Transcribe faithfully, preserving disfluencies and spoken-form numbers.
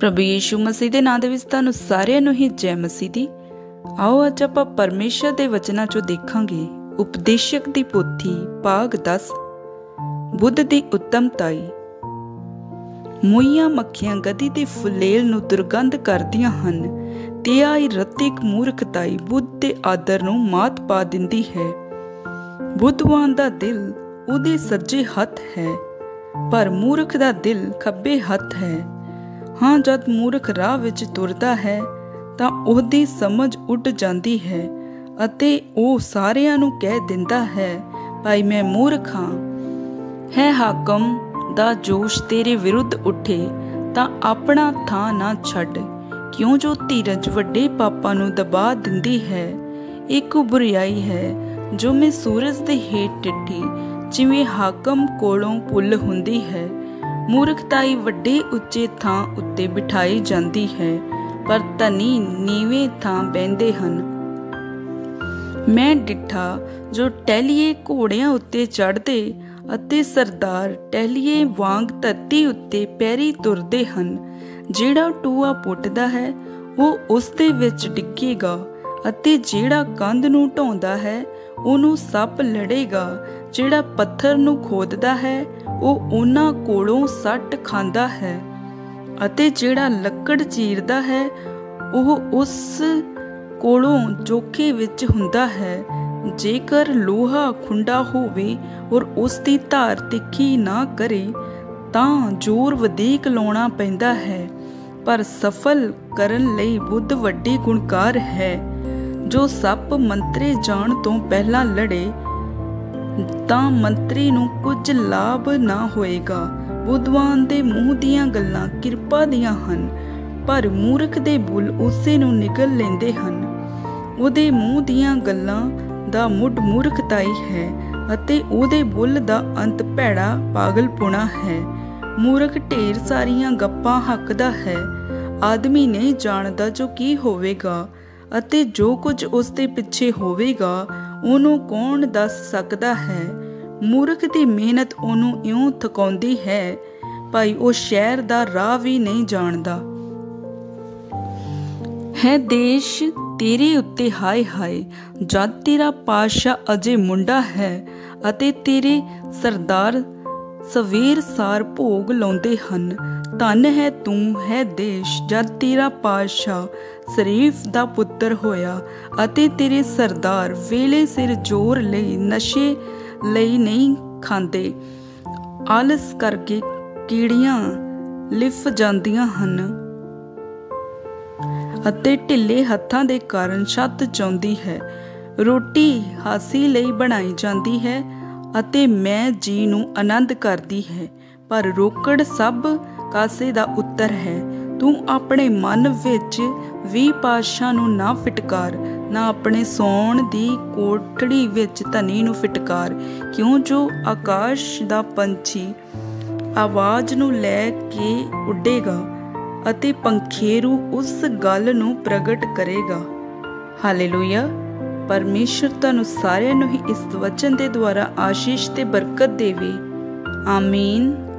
प्रभु यीशु मसीह के नां दे विच तुहानूं सारिआं नूं ही जय मसीह दी। आओ अज आपां परमेशर दे वचनां चों देखांगे उपदेशक दी पोथी भाग दस बुद्ध दी उत्तमताई। मोईयां मक्खियां गधी दे फुलेल नूं दुर्गंध करदियां हन ते आई रतिक मूर्खताई बुद्ध दे आदर नूं मात पा दिंदी है। बुद्धवान दा दिल उहदे सज्जे हत्थ है पर मूर्ख दा दिल खब्बे हत्थ है। हाँ, जद मूर्ख राह विच तुरदा है तां उहदी समझ उड जांदी है अते ओ सारियां नूं कह दिंदा है भाई मैं मूर्ख हां। है हाकम दा जोश तेरे विरुद्ध उठे तां अपना थां ना छड्ड, क्यों जो धीरज वड्डे पापां नूं दबा दिंदी है। एक बुराई है जो मैं सूरज दे हेठ टिठी जिवें हाकम कोलों पुल हुंदी है। मूर्खताई वड्डे उच्चे थां उत्ते बिठाई जांदी है पर धनी नीवें थां बहिंदे हन। मैं डिठा जो टहलिए घोड़ियां उत्ते चढ़दे अते सरदार टहलिए वांग धरती उत्ते पैरी तुरदे हन। जेड़ा टूआ पुटदा है वह उसदे विच डिगेगा अते जेड़ा कंध नूं ढाहुंदा है उहनूं सप लड़ेगा। जेड़ा पत्थर नूं खोददा है वह उहनां कोलों सट खांदा है अते जेड़ा लक्कड़ चीरदा है वह उस कोलों जोखे विच हुंदा है। जेकर लोहा खुंडा होवे और उसकी धार तिखी ना करे तां जोर वधीक लाउणा पैंदा है पर सफल करन लई बुद्ध वड्डी गुणकार है। जो सप मंतरे जाण तों पहला लड़े तां मंतरी नूं कुछ लाभ ना होएगा। बुद्धवान दे मूँह दियां गल्लां किरपा दियां हन पर मूर्ख दे बुल उसे नूं निगल लेंदे हन। उहदे मूँह दियां गल्लां दा मुड मूर्खताई है अते उहदे बुल दा अंत भैड़ा पागलपुणा है। मूर्ख ढेर सारियां गप्पां हकदा है, आदमी नहीं जानदा जो की होवेगा अते जो कुछ उसके पिछे होवेगा उहनूं कौन दस सकदा है। मूर्ख दी मेहनत उहनूं इउं थकाउंदी है भाई उह शहर दा राह भी नहीं जानदा है। देश तेरे उत्ते हाय हाय जद तेरा पातशाह अजे मुंडा है अते तेरे सरदार सवेर सार भोग लाउंदे हन। धन है तू है देश जद तेरा पातशाह शरीफ दा पुत्तर होया अते तेरे सरदार वेले सिर जोर लई नशे लई नहीं खांदे। आलस करके कीड़ियां लिफ जांदियां हन ਅਤੇ ਢਿੱਲੇ ਹੱਥਾਂ ਦੇ ਕਾਰਨ ਛੱਤ ਚਾਹੁੰਦੀ ਹੈ। ਰੋਟੀ ਹਾਸੀ ਲਈ ਬਣਾਈ ਜਾਂਦੀ ਹੈ ਅਤੇ ਮੈਂ ਜੀ ਨੂੰ ਆਨੰਦ ਕਰਦੀ ਹੈ ਪਰ ਰੋਕੜ ਸਭ ਕਾਸੇ ਦਾ ਉੱਤਰ ਹੈ। ਤੂੰ ਆਪਣੇ ਮਨ ਵਿੱਚ ਵੀ ਪਾਸ਼ਾ ਨੂੰ ਨਾ ਫਿਟਕਾਰ ਨਾ ਆਪਣੇ ਸੌਣ ਦੀ ਕੋਠੜੀ ਵਿੱਚ ਧਨੀ ਨੂੰ ਫਿਟਕਾਰ, ਕਿਉਂ ਜੋ ਆਕਾਸ਼ ਦਾ ਪੰਛੀ ਆਵਾਜ਼ ਨੂੰ ਲੈ ਕੇ ਉੱਡੇਗਾ ਅਤੇ ਪੰਖੇਰੂ ਉਸ ਗੱਲ ਨੂੰ ਪ੍ਰਗਟ ਕਰੇਗਾ। ਹਾਲੇਲੂਇਆ। ਪਰਮੇਸ਼ਰ ਤੁਹਾਨੂੰ ਸਾਰਿਆਂ ਨੂੰ ਹੀ ਇਸ ਵਚਨ ਦੇ ਦੁਆਰਾ ਆਸ਼ੀਸ਼ ਤੇ ਬਰਕਤ ਦੇਵੇ। ਆਮੀਨ।